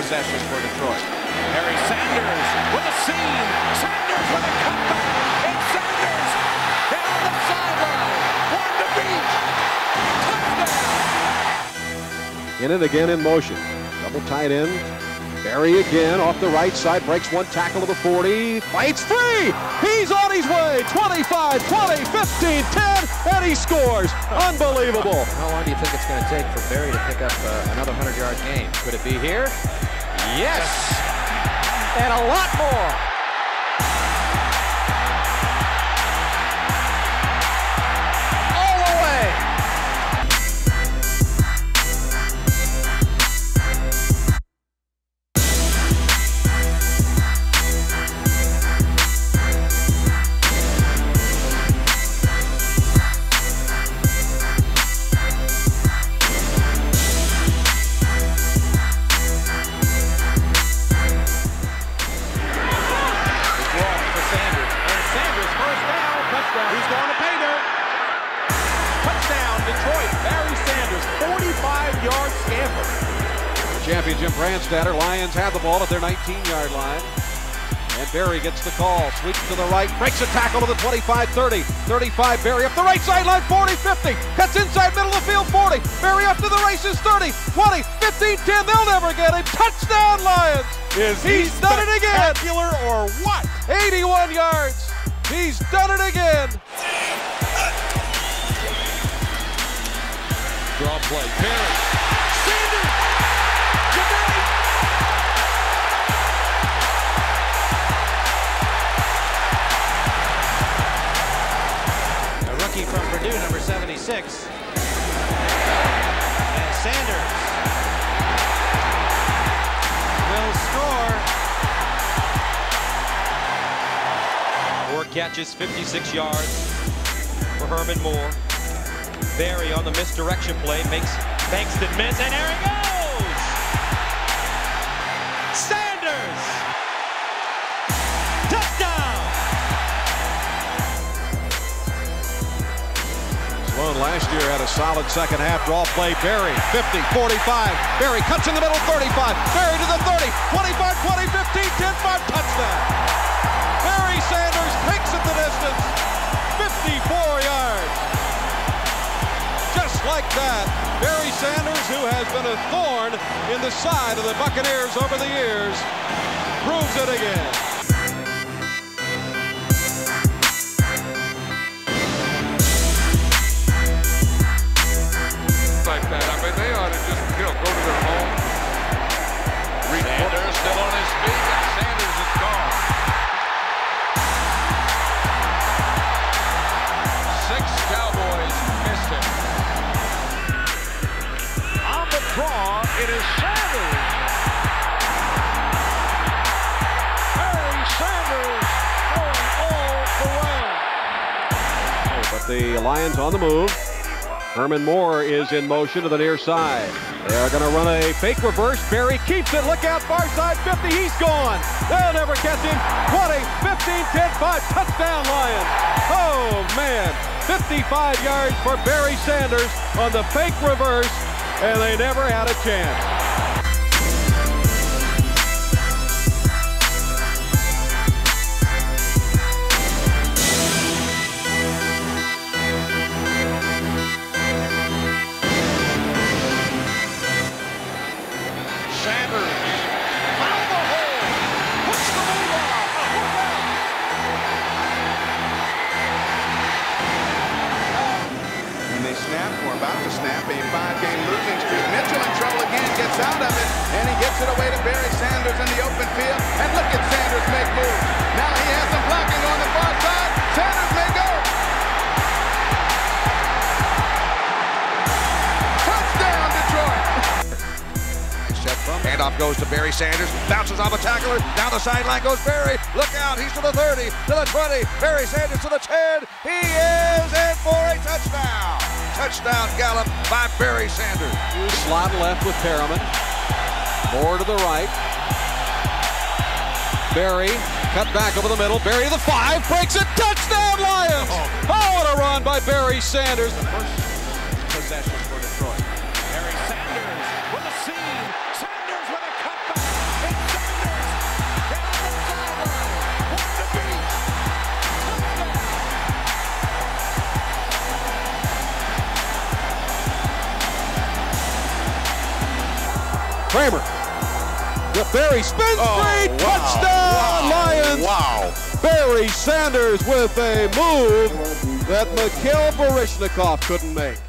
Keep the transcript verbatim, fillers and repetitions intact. possession for Detroit. Barry Sanders with a seam. Sanders with a cutback. And Sanders down the sideline. One to beat. Touchdown. In it again in motion. Double tight end. Barry again off the right side. Breaks one tackle to the forty. Fights free. He's on his way. twenty-five, twenty, fifteen, ten. And he scores. Unbelievable. How long do you think it's going to take for Barry to pick up uh, another hundred-yard game? Could it be here? Yes! And a lot more! All the way! Champion Jim Brandstatter. Lions have the ball at their nineteen-yard line. And Barry gets the call. Sweeps to the right. Breaks a tackle to the twenty-five, thirty. thirty-five, Barry up the right sideline. forty, fifty. Cuts inside middle of the field. forty. Barry up to the races. thirty, twenty, fifteen, ten. They'll never get him. Touchdown, Lions! Is He's he done it again! Spectacular or what? eighty-one yards. He's done it again. Draw play. Barry. Sanders! From Purdue, number seventy-six. And Sanders will score. Four catches, fifty-six yards for Herman Moore. Barry on the misdirection play makes Bankston miss, and there he goes! Sanders! Touchdown! Last year had a solid second half. Draw play, Barry, fifty, forty-five. Barry cuts in the middle, thirty-five. Barry to the thirty, twenty-five, twenty, fifteen, ten, five, touchdown. Barry Sanders takes it the distance, fifty-four yards. Just like that, Barry Sanders, who has been a thorn in the side of the Buccaneers over the years, proves it again. It is Sanders. Barry Sanders going all the way. But the Lions on the move. Herman Moore is in motion to the near side. They are going to run a fake reverse. Barry keeps it. Look out, far side, fifty. He's gone. They'll never catch him. twenty, fifteen, ten, five. Touchdown, Lions. Oh, man. fifty-five yards for Barry Sanders on the fake reverse. And they never had a chance. Sanders out the hole. Puts the ball out. And they snap, or about to snap, a five-game lead. Gets out of it, and he gets it away to Barry Sanders in the open field, and look at Sanders make moves. Now he has some blocking on the far side. Sanders may go. Touchdown, Detroit. Nice shot from him. Handoff goes to Barry Sanders, bounces off a tackler, down the sideline goes Barry. Look out, he's to the thirty, to the twenty, Barry Sanders to the ten. He is in for a touchdown. Touchdown gallop by Barry Sanders. Slot left with Perriman. Moore to the right. Barry cut back over the middle. Barry to the five. Breaks it. Touchdown, Lions! Oh, what a run by Barry Sanders. The first possession for Detroit. Barry Sanders with a seam. Sanders with a cutback. Kramer. Barry spins oh, free, wow, touchdown wow, Lions. Wow. Barry Sanders with a move that Mikhail Baryshnikov couldn't make.